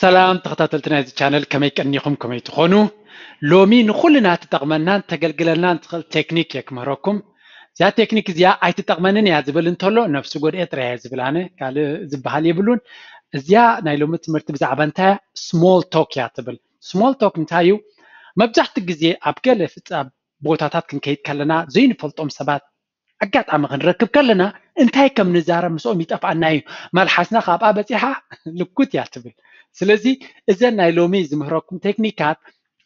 سلام تختاتلتنا هذا القناة كمي كأنيكم كمي تخونو لومي نخلنا تتغمنا تقلقلنا نتخل تكنيك يكمهركم زي تكنيك زي أي تتغمنني هذبل انتولو نفسه قد إتري هذبلانه قال زبحال يبلون زي نايلومة مرتب زعبانتها small talk يعتبل small talk نتايو مبزحت الجزء أبقى بوتاتات كنكيد كلنا زين فلتهم سبات أقعد عم غنركب كلنا انتهي كم نزارة مسؤول يتقف عنايو مالحسنا خاب أبتيحة لكوت يعتبل سلازي إذا نايلومي زمهركم تكنيكات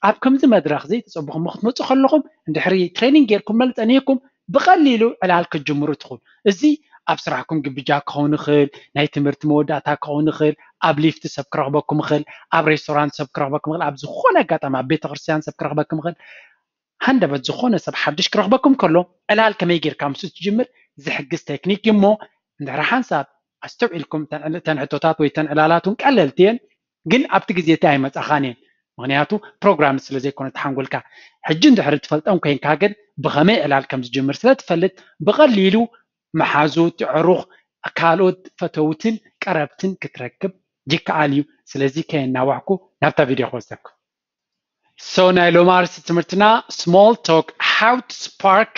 عب كم زمدرخ زي تصبحون مخطط خلقهم اندحري تريننج يركم ملت أنيكم بخليلو على هالك الجمهور تدخل إزي أبصرحكم جبجاك هون خير نايت مرت مودا تاك هون خير أبليفت سبكرهبكم خير أبريستوران سبكرهبكم خير أبزخونة قطع مع بيت غرسيان سبكرهبكم خير هندا بتزخونة سبحدش كرهبكم كله على هالك ما يجير كم ستجمر زحجز تكنيك يمو اندحرحان سب أستوعلكم تنعتوتات ويتنعلالاتهم كقللتين جن أبتجي زي تايمات أخانين مغنياتو برنامج اللي زي كونت حنقولك حجين دحر تفلت أو كين كاجد بغماء على الكم تجمر ثلاث فلت بغليلو محازوت عروق أكالود فتوتن كربتن كتركب جيك عليو سلازي كين نوعكو نبتدي فيديو خاصك. So نايلو مارس تمرتنا small talk how to spark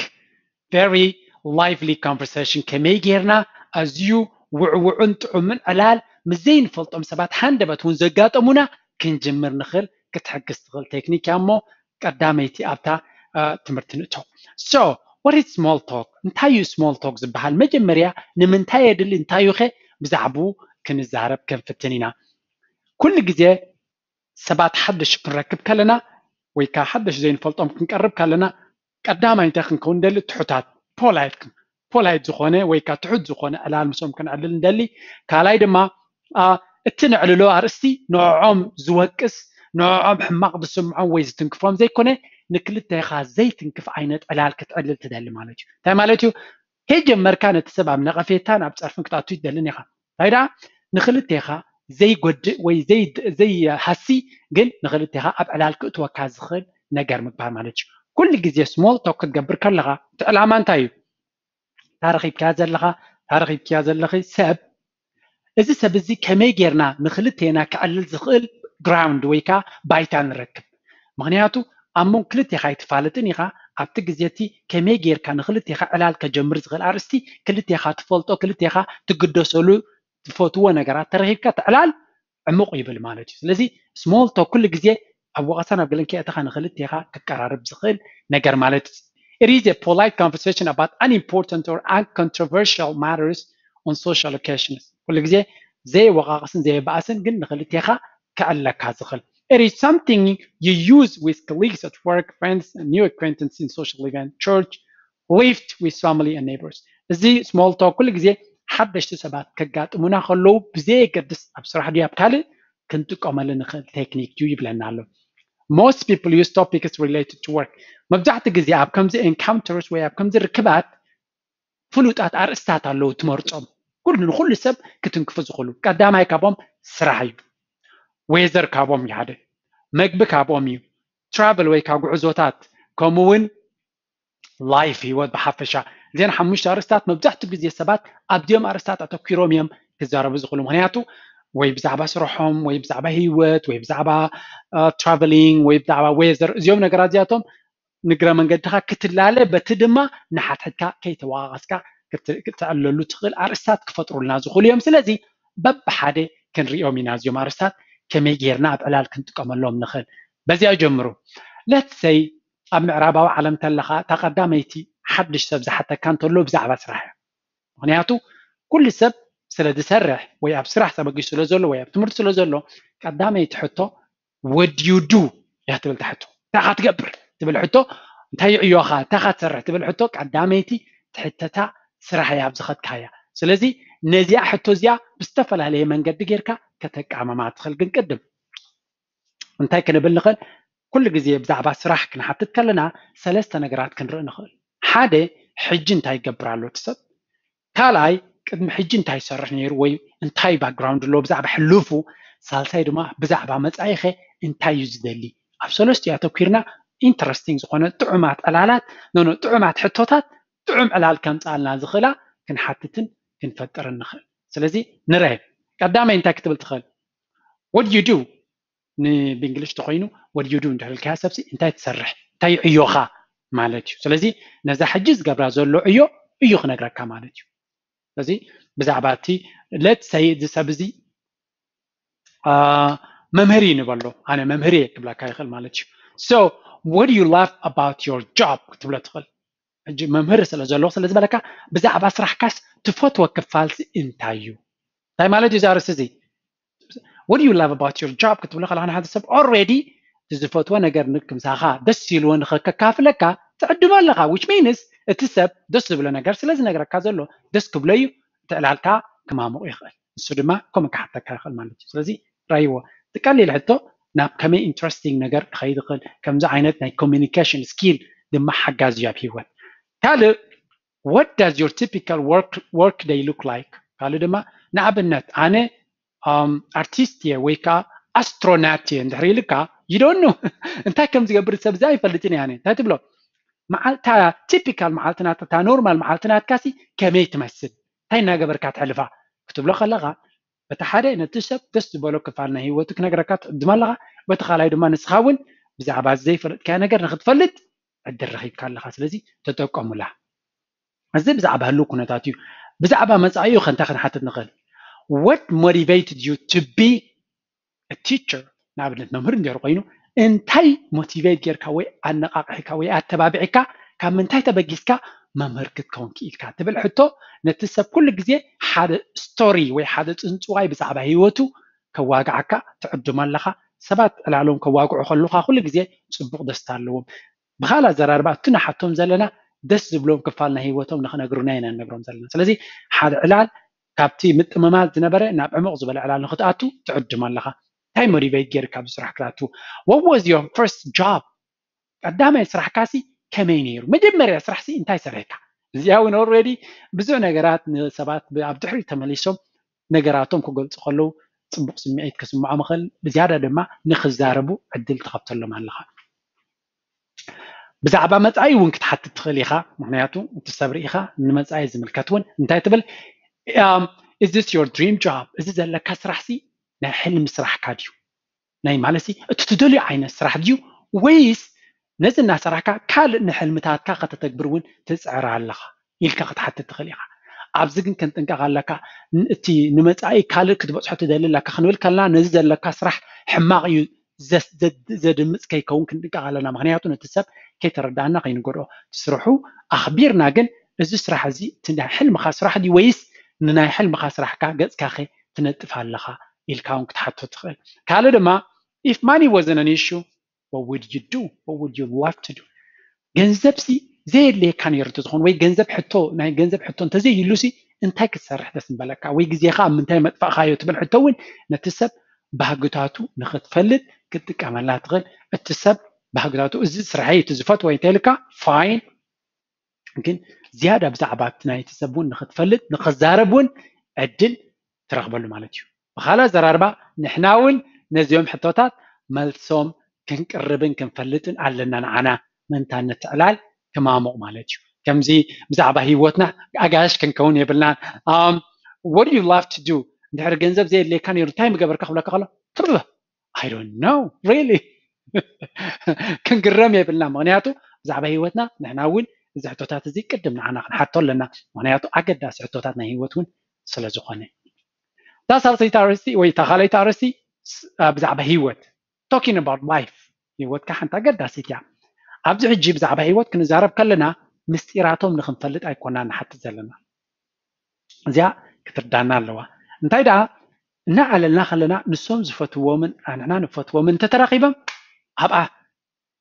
very lively conversation كمي غيرنا as you وعنت عمن على مزين فلطم سبات حندبت ونزقات أمونا كنجمر نخل كتحقس تغل تكنيك أمو قداميتي أبتا تمرتن اتو. So what is small talk? انتايو small talk زبها المجمرية نمنتايو دل انتايو خي بزعبو كنزارب كنفتنينا كل جزي سبات حدش بنركب كالنا ويكا حدش زين فلطم كنقرب كالنا قداميتي خنكون دل تحوتات بولايتكم ولكن زخونه ويكا تحد زخونه على المسوم كان على ندلي كالاي دما اتنعللو ارسي نوعهم زوقس نوعهم حماق بسمعهم ويز تنكفهم زي كونه نكلته خا زي تنكف عينت على الكتعلل تدل مالتي تاع مالتي هي جمر كانت سبب نقفيتان ابصرفن قطعتو يدلني خا هيدا نخلته خا زي قد وي زي حسي قل نخلته خا على الكتو كازخل نجر مبار مالتي كل جزيه سمول توك تجبر كلغا العام انتايو تارخيب كازلغا تارخيب كازلغي سب إذا سب زي كمي جرنا نخلتينا كعلل زخل ground ويكا بايتان نركب مغنياتو أمون كلتي خا يتفالتني خا أبتجزيتي كمي جير كنخلتي خا علال كجمر زغل أرستي كلتي خا تفلتو كلتي خا تقدسولو تفوتوا نجارات تارخيب كتعلال عمق يبل مالتي لذي small talk كل جزية أبو غسان بقولن كي أتخا نخلتي خا كقرار بزغل نجار مالتي. It is a polite conversation about unimportant or uncontroversial matters on social occasions. It is something you use with colleagues at work, friends, and new acquaintances in social events, church, lived with family and neighbors. The small talk most people use topics related to work. مبزحت الجزء عب كم زي encounters ويا عب كم زي ركبات فلوت أت أرستات على لو تمرتهم كل نخل سب كتنقفز خلو قدام هاي كابوم سرعي ويزر كابوم يعده مكب كابوم يو travel ويا كعزوتات كمون life يود بحفشة زين حمش أرستات مبزحت الجزء سبات أبديهم أرستات أتوكيروميهم كزارة بزخلو مهنياتو ويبزع بسرحهم ويبزع بهيوت ويبزع ب traveling ويبزع بويزر زيوم نقرأتهم نقرأ من قدها كتلالة بتدمى نحتك كيتواغسك كتعللو تخل أرسات كفتروا لنا زخول يوم سلازي ببحدة كن ريومينا زيوم أرسات كميجيرنا بقلال كنت كمل لهم نخل بس يا جمرو let's say أم عربة وعلم تلخا تقدميتي حدش سبز حتى كان تلو بزع بسرح هنياتو كل سب سلاد سرح ويا بسرح سبقي سلازلو ويا بتمر سلازلو قدامي تحطه what you do يحتمل تحته تاخد قبر تبل حتو تاي عيوخا تاخد سرح تبل حتو قداميتي تحتتا سرح يا بزخد كايا سلازي نزيا حتو زيا بستفل عليه من قد غيرك كتقام ما تخل قدم انتي كنبل نخل كل جزيه بزعبه سرح كن حطت كلنا ثلاثه نغرات كنرى نخل حاده حج انتي قبرالو تسب كالاي قد محج انتي سرح نير وي انتي باك جراوند لو بزعبه حلوفو سالساي دما بزعبه مصايخه انتي يزدلي ابسولست يا تفكيرنا interesting زخونه طعمات علالات نو طعمات حتوتات طعم علال كم طالنا زخلا كنحتتن كنفطر نخل سلازي نراي قدامي انت كتبل تخل What do you do? بإنجليش تقولينه what do you do أنت هالكاسبسي أنت تسرح تاي أيوها مالتيو. سلزي نزاح حجز قبل زلوا أيو أيوه نقرأ كمالتيو. سلزي بزعباتي let's say this أبزي ممهري نقوله أنا ممهري قبل كايخل مالتيو. So what do you love about your job قبل تقول ممهر سلزلوا سلزي بلكا بزعبات سرح كاس تفوتوا كفالس أنتايو. تاي مالتيو زار سلزي what do you love about your job كنت بقول لك أنا هذا السب already تزفوت وأنا قرنكم ساخا دسيلو أن خك كافلكا تعدوا لغا which means السب دس بلنا قرس لازم نقرأ كذا دس كبليو تعلالك كمامو إخل السودما كم كحتى كأخل مالك لازم رأيوه تكلي لحتى ناب كم interesting نقر خيد خل كم زعينتنا communication skill دم حق جزياب هو قالوا what does your typical work day look like قالوا دم نعب النت أنا artistia weka astronauti and rilika you don't know and ta kam zigabr sabzai falletini yani ta tiblo ma'alta typical ma'altana ta normal ma'altana kasi kamay tmasil tayna gabarka ta'alfa ktublo khalaga betahade netisab tasbalo kafalna hiwatuk nagrakat dmalaga betxalay duma nisxawun bizaba zay fallet ka nagar nakhfellet adderhibka laga selezi tataqamula azib bizaba halu kunatatu bizaba matsayu khanta khatat nqal What motivated you to be a teacher? نعبد نمرن جرقينو. إنتي motivated جركوي أن أقحكوي أتباعك كم إنتي تبجسك ممركت كونك الكاتب الحتو نتسب كل جزء حد story وحدت أنتواي بسعب هيوتو كواقعك تعدم اللخا سبات العلوم كواقع خلوها كل جزء سبق دستالوم بخلا زرار بعد تنحتهم زلنا دست بلوم كفالنا هيوتهم نحن جرنينا نبرم زلنا. سلذي حد علال كابتي مت ممالت نبرة ناب عمق زبالة على نخطاتو تعدم لها هاي مريبيت غير كاب سرح كلاتو what was your first job قدامه يسرح كاسي كمينير مدمر يسرح سي انتاي سرحكا زياون already بزو نقرات سبات بابدحري تمليسهم نقراتهم كقلت خلو صبق سميعيت كسم عمخل بزيادة دما نخز داربو عدل تخبط لهم هاللخا بزعبا متعي ونكت حتى تخليخا معنياتو تسابريخا نمتعي زملكاتون انتاي تبل is this your dream job? Is this like a srahsi? Na hilm srah kadiu. Na imalasi. Tutuduli aina srah diu. Ways نزل نا سرحكا كال نحلم تاتكا قد تكبرون تسعر على لها. يلكا قد حتى تغليها. أبزقن كنت إنك غلكا تي نمت أي كال كتبت حتى دليل لك خنول كلا نزل لك سرح حماقي زد مسكي كون كنت إنك غلنا مغنياتنا تسب كي تردعنا قين قرو تسرحوا أخبرنا جن is this سرح زي تنا حلم خاص راح دي ways نناي حلم خاص رحكا جز كاخي تنتفع لها الكون كتحط تخيل قالوا لما if money wasn't an issue what would you do what would you love to do جنزب سي زي اللي كان يرتدخون وي جنزب حطوه ناي جنزب حطوه أنت زي يلوسي أنت كسر حدث بالك وي جزي خام من تايم تفع خايو تبل حتوين نتسب بهجتاتو نخد فلت كنت كعملها تغل التسب بهجتاتو زي سرعية تزفات وين تلك fine لكن زيادة بزعباتنا يتسبون نخد فلت نخد زاربون أدل ترغبون مالتيو بخالا زراربا نحناون نزيوم حطوتات ملسوم كنقربن كنفلتن علنا نعنا من تانا تعلال كمامو مالتيو كمزي بزعبا هيوتنا أقاش كنكون يبلنا What do you love to do? ندحر جنزب زي اللي كان يرتايم قبرك خلاك خلا ترله I don't know really كنقرم يبلنا مغنياتو بزعبا هيوتنا نحناون إذا حتوتات زي قدم معنا حتى لنا معناته عقد ناس حتوتاتنا هيوتون سلازقانة. ده صار سيتارسي ويتخلي تارسي بزعبه هيوت. talking about life هيوت كحن تعقد ناس يتجع. عبد الحجيب بزعبه هيوت كنا زارب كلنا مستيراتهم نخنفلت أيقوننا حتى زلنا. زيا كتر دعنا لوا. نتاي ده نعلنا خلنا نسوم زفتوه من أنا نفتوه من تترقبهم. هبقى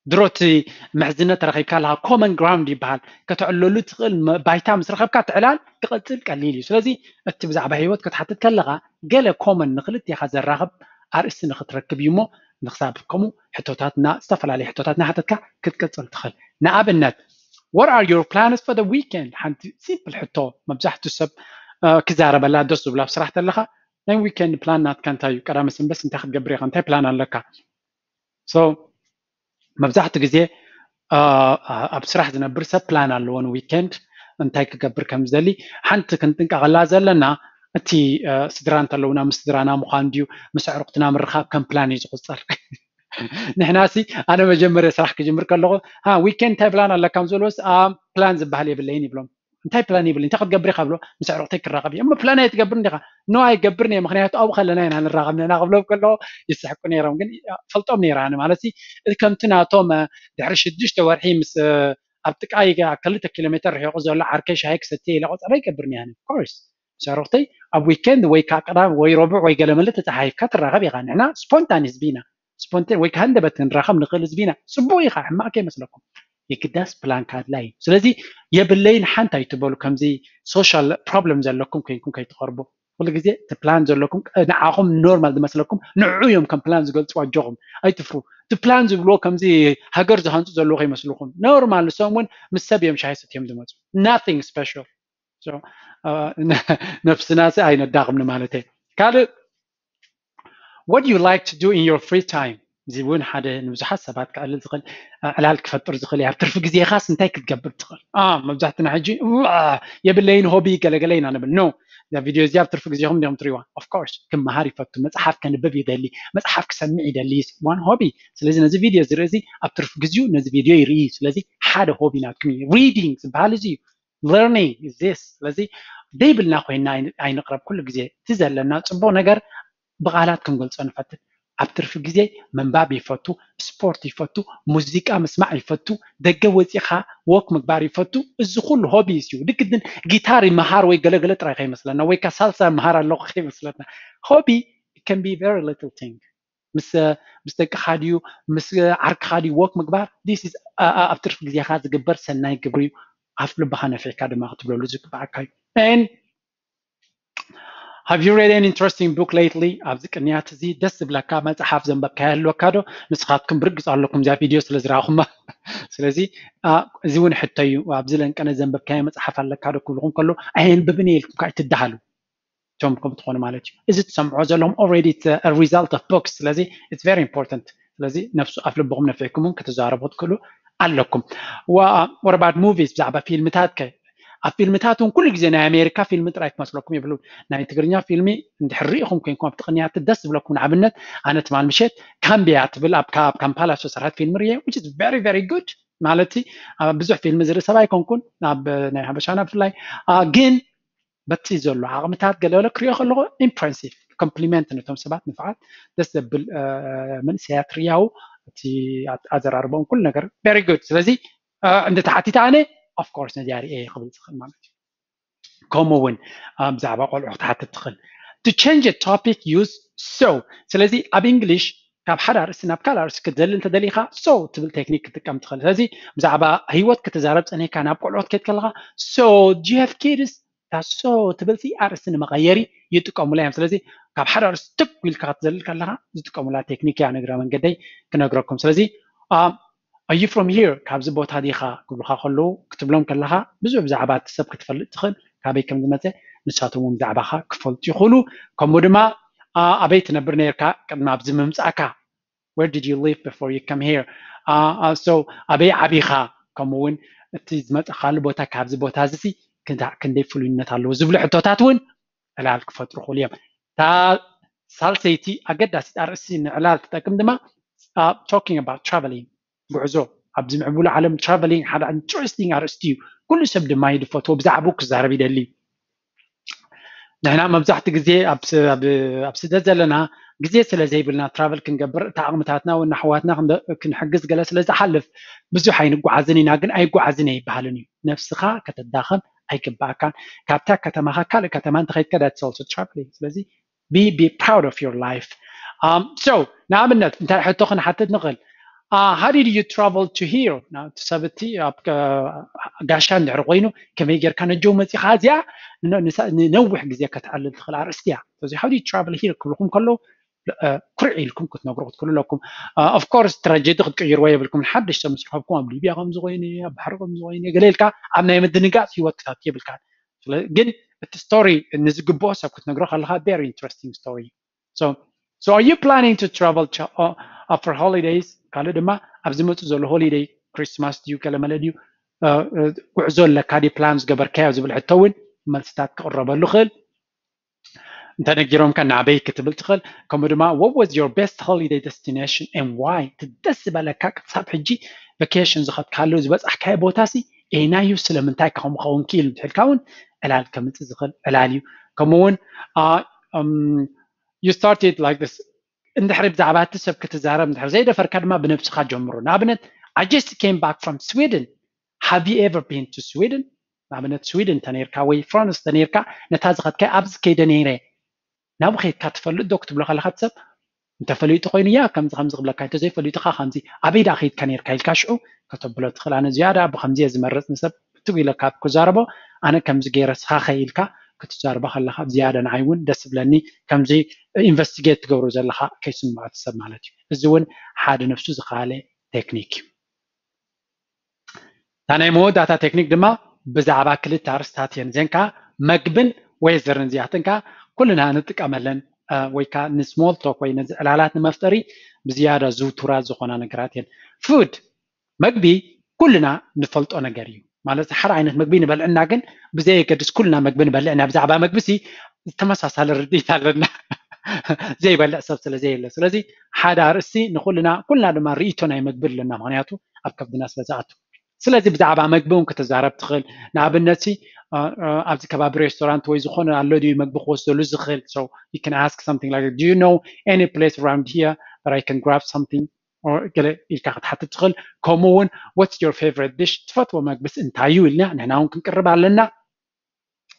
دروتي محزنة ترخيب كالها common ground يبان كتعللو تقل بايتا مسرخيب كتعلال تقتل كالليلي سلازي اتبزع بهيوت كتحطت كاللغة قال common نقلت يخاز الرغب عرس نخط ركب يومو نخصاب كمو حتوتاتنا استفل عليه حتوتاتنا حتتك كتكتل تخل نعب النت What are your plans for the weekend؟ حنت سيبل حتو مبزح تسب كزارة بلا دوسو بلا بصراحة اللغة لان weekend planات كانتايو كرامسن بس انتاخد قبري غانتاي planan لك so مبزحت جزء أبصراحة نبرسة بلان على لون ويكند أنتي كجبر كمزلي حنت كنت على زلنا أتي سدران تلونا مسدرانا مخانديو مسعرقتنا من رخاب كم بلاني تقصر نحناسي أنا بجمر صراحة كجمر كله ها ويكند تبلان الله كم زلوس بلانز بحالي بالليني بلوم انتهي بلاني بالليني تاخد قبري قبله مسعرقتك الرقبي أما بلاني تقبرني قا نوعي قبرني مخنيات أو خلنا هنا الرقمنا نقبله كله يسحقني يرام قل فلتهم يراني مالتي إذا كم تناطوما دعرش الدش تورحي مس أبتك أيجا كلتا كيلومتر هي قصدي ولا عركش هيك ستي لا قصدي أي كبرني يعني كورس سعرتي أبويكند ويكاكرا ويربع ويجلملت تحيف كتر رغبي غننا سبونتانيز بينا سبونتان ويكهند بتن رقم نقلز بينا سبوي خا ما كي مثلكم يكداس بلان كاد لاي سلازي يبلين حنتا يتبولو كمزي سوشيال بروبلمز لكم كيكون كيتقربوا كل جزء تبلان لكم نعهم نورمال مثلكم نعيهم كم بلان زقلتوا جوهم أي تفرو تبلانز بلو كمزي هاجر زهانت زلوا غي مثلكم نورمال سومون مسبيهم شايستهم دمت nothing special so نفسنا سأينا داغمنا مالتين قال what do you like to do in your free time زيون حدا نمزح سبات قال تقل على هالك فتر تقل يا بترفق زي خاص انت تقبل تقل مبزحتنا حجي يا بالليل هوبي قال قالين انا بالنو ذا فيديو زي بترفق زيهم يوم تريوا اوف كورس كم مهاري فتو مصحف كان ببي دالي مصحف كسمعي دالي وان هوبي سلازي نزي فيديو زي بترفق زيو نزي فيديو يري سلازي حدا هوبي ناتكمي ريدينج بيولوجي learning is this لذي دايبلنا خوينا عين نقرب كل جزء تزال لنا تبون نجر بقالاتكم قلت أنا فتر أبترف جزء من بابي فتو سبورتي فتو موسيقى مسمعي فتو دجوز يخا وق مقباري فتو الزخول هوبيز يو لكن جيتاري مهارة ويقلقلت رايح مثلاً ويك سالسة مهارة لو خي مثلاً hobby can be very little thing مس خاديو مس عرق خادي وق مقبار this is أبترف جزء خاز جبر سناي جبريو And have you read an interesting book lately? Is it some already a result of books? It's very important. علكم وربعد موفيز بزعبة فيلمتات كي فيلمتاتهم كل جزء نا أمريكا فيلمت رأيت مثلكم يبلون ناي تقرنيا فيلمي نحرقهم كينكم بتقنيات الدس بلكم عبنت أنا تمام مشيت كان بيعتبل أبكاب كان بلاش صارت فيلم ريا which is very very good مالتي بزح فيلم زر سباي كونكون ناب نحب شأنه فيلاي again بتيزولو عمتات قالوا لك ريا خلوا impressive compliment إنه تم سبعة نفعت دس بال من سيات رياو تي أزر أربعون كل نقر very good لذي عند تعطي تاني of course نجاري إيه قبل تدخل مالك كمون بزعبة قل عقد حتى تدخل to change a topic use so لذي أب English كاب حرر سناب كالرس كدل أنت دليخة so تبل تكنيك كم تدخل لذي بزعبة هيوت كتزاربت أنا كان أبقول عقد كتكلها so do you have kids تاسو تبلتي أرسن مغيري يتكاملهم سلزي كابحر أرس تقبل كاتزل كلها يتكاملها تكنيك يعني قرا من قدي كنقراكم سلزي are you from here كابز بوت هذه خا قبل خا خلو كتب لهم كلها بزوج زعبات سبق تفل تخل كابي كم دمته نشاطهم زعبة خا كفل تخلو كمودما أبيت نبرنير كا كم أبز ممسكا where did you live before you come here so أبي خا كمون تزمت خال بوتا كابز بوت هذه كن دي فلونات على وزبل حتاتون على عالك فترة خليام تا سالسيتي أقدس أرسين على تتكلم دما talking about traveling بعزو أبزم عبول عالم traveling هذا interesting أرستيو كل سبب ما يد فترة بزعبوك زعبي دللي نحنا ما بزحت جزء أبس دزلنا جزء سلزي بلنا travel كنجبر تعامل تاتنا والنحواتنا عند كنحجز جلسة لازم حلف بزو حين قعزني ناقن أي قعزني بحالني نفسها كتداخل أي كباكان كابتا كتماها كله كتمان تخيل كده تسولت traveling لازم be proud of your life so نعم النت أنت حتوخن حتى نقل how did you travel to here now تسبتي أبقى عشان عرقينه كميجر كان الجو خازية ننوح جزية كتعلل دخل عرسية فزي how did you travel here كلكم كله كرعي لكم كنت نقرأ كل لكم of course ترجي تاخد كيروية بالكم حدش تمسح حبكم أبلي بيعهم زويني بحرهم زويني قليل كا عمنا يمدني قاعد في وقت كتير بالكان جن الستوري الناس جبوسها كنت نقرأ خلها very interesting story so are you planning to travel for holidays قالوا دما أبزمت زول holiday Christmas ديو كلام لديو وعزول لك هذه plans قبل كاوز بالحتوين ما تستات قرب اللخل Tanagiro can nabay kitabiltkhal. Kamuduma, what was your best holiday destination and why? Tadasbala kak sabhji vacations khat khaluz bas ahkay botasi enayu slamantay khom khon kil tilkaun alal kamt zkhal alaliu. Kamon you started like this in the harib zabat tsab kitazara mdhar zayda farkadma binafs khat jomru nabnet. I just came back from Sweden. Have you ever been to Sweden? نابنت سويدن تنيركا وي فرانس تنيركا نتازغت كا ابز كيدنيري نابخيت كاتفلو دوكت بلا خلخاتسب نتفليت خوينيا كمز خمز بلا كايتو زي فليت خا خمزي ابي داخيت كنيركا يلكاشو كتبلو تخل انا زياده بخمزي زمرت نسب تبيلا كاب كزاربو انا كمز غيرس خا خيلكا كتزاربا خلخا زياده نعيون دس بلاني كمزي انفستيغيت تغبرو زلخا كيسمع تسب مالتي ازون حاد نفسو زخاله تكنيك ثاني مو داتا تكنيك دما بزعبا كل تارستاتين زينكا مقبن ويزرن زياتنكا كلنا نتكاملن ويكا نسمول توك وينز العلات المفتري بزيادة زوتورا زخونا نقراتين فود مقبي كلنا نفلت أنا قريو مالذ حر عينت مقبين بلعنا قن بزيك دس كلنا مقبين بلعنا بزعبا مقبسي تمساس على الرديت لنا زي بلع سبسلة زي اللسلزي حدا رأسي نقولنا كلنا لما ريتونا مقبل لنا مغنياتو أبكف الناس لزعتو سلازي بزعبا مقبون كتزارب تخل نابنتي ابز كباب ريستورانت وي زخون على دي مقبخ وسلو زخل so you can ask something like do you know any place around here that I can grab something or قال الكحت حتى تخل كومون what's your favorite dish تفتوا مقبس انتايو لنا نحن هون كنقرب علينا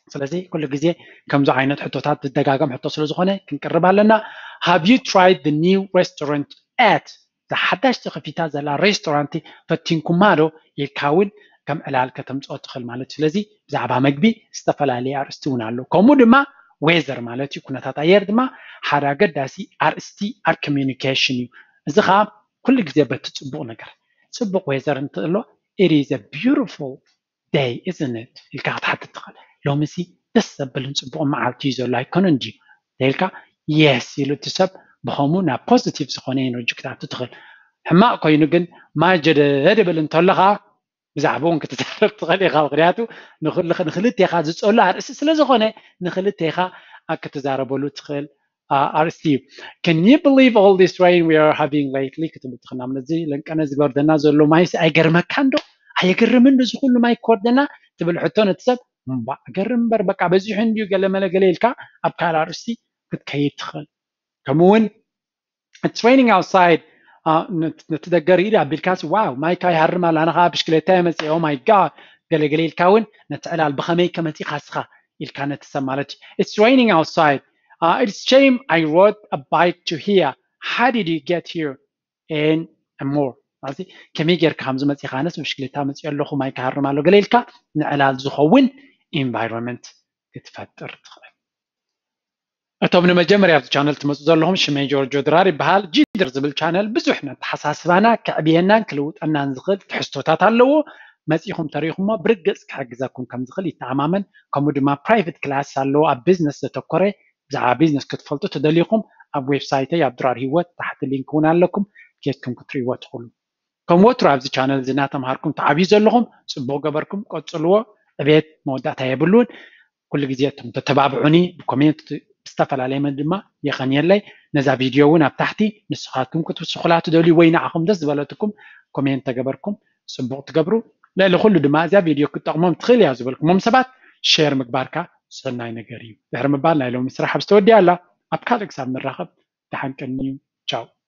سلازي كل غزي كمز عينات حطوتات بالدقاقم حطوا سلو زخونه كنقرب علينا have you tried the new restaurant at حداش تخفيتا زلا ريستورانتي فتينكمارو يكاون كم على الكتمت أدخل مالتي لذي زعبا مجبي استفلا لي عرستون على كمودما ويزر مالتي كنا تطير دما حركة داسي عرستي عر communication زخاب كل جزء بتتبوق نجر تبوق ويزر نتقوله it is a beautiful day isn't it الكات حتى تدخل لو مسي تسبلن تبوق مع التيزر لا يكوننجي ذلك yes يلو تسب بخمونا positive سخونين رجعت عم تدخل حما كوينجن ما جد هرب الانطلاقة بزعبون كتتعرف تغلي خالقياتو نخلت يا خازج تقول له أساس لزخونه نخلت يا خا كتزاربولو تدخل RC Can you believe all this rain we are having lately كتب تخلنا من زي لأن أنا زبردنا زلوا مايس أجرم كندو هيجرم منو زخون ماي كوردنا تبل حطون تسب بقرم بربك عبزي حنديو قال ما لقليل كا أبكار RC كتكيت تدخل كمون training outside نتذكر إذا بالكاس واو ما يكاي هرم على أنا خابش كله تامس أو ماي جاد قال قليل الكون نتعلى البخمي كمتي خسخة اللي كانت سمالتي it's raining outside it's shame I rode a bike to here how did you get here and more عزي كميجر كامز متي خانس مشكلة تامس يلا خو ما يكهرم على قليل كا نعلى زخون environment تتفتر أتوم نمجمر يا القناة تمسوزر لهم شمي جورجو دراري بحال جيدر زبل القناة بزوحنا تحساسفانا كأبينا كلوت أننا نزغل تحسوتات اللو مزيخم تاريخهم برقص كحقزاكم كمزغلي تماما كمود ما برايفت كلاس اللو أب بيزنس تتوكري بزعا بيزنس كتفلتو تدليقهم أب ويب سايتي أب درار هيوات تحت اللينكونا لكم كيتكم كتري واتخلو كم واترو أبزي القناة زيناتهم هاركم تعبيزو لهم سبو قبركم قدسلو أبيت موداتا يبلون كل جزياتهم تتبابعوني بكومنت استفل عليه مدما يخني لي نزع فيديونا بتحتي نسخاتكم كنتوا سخلات دولي وين عقم دز بلاتكم كومنت تجبركم سبوت تجبروا لا لخلو دما زع فيديو كنت عمام تخلي عزبلكم مم سبات شير مكباركا سناي نجاريو دهر مبالنا لو مسرح بستودي على أبكارك سام الرغب تحنكني تشاو